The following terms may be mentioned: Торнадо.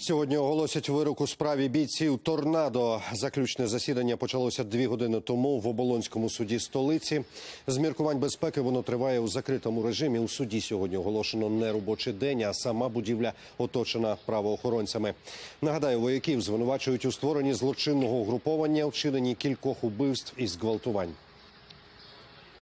Сьогодні оголосять вирок у справі бійців «Торнадо». Заключне засідання почалося 2 години тому в Оболонському суді столиці. З міркувань безпеки воно триває у закритому режимі. У суді сьогодні оголошено неробочий день, а сама будівля оточена правоохоронцями. Нагадаю, вояків звинувачують у створенні злочинного угруповання, вчиненні кількох убивств і зґвалтувань.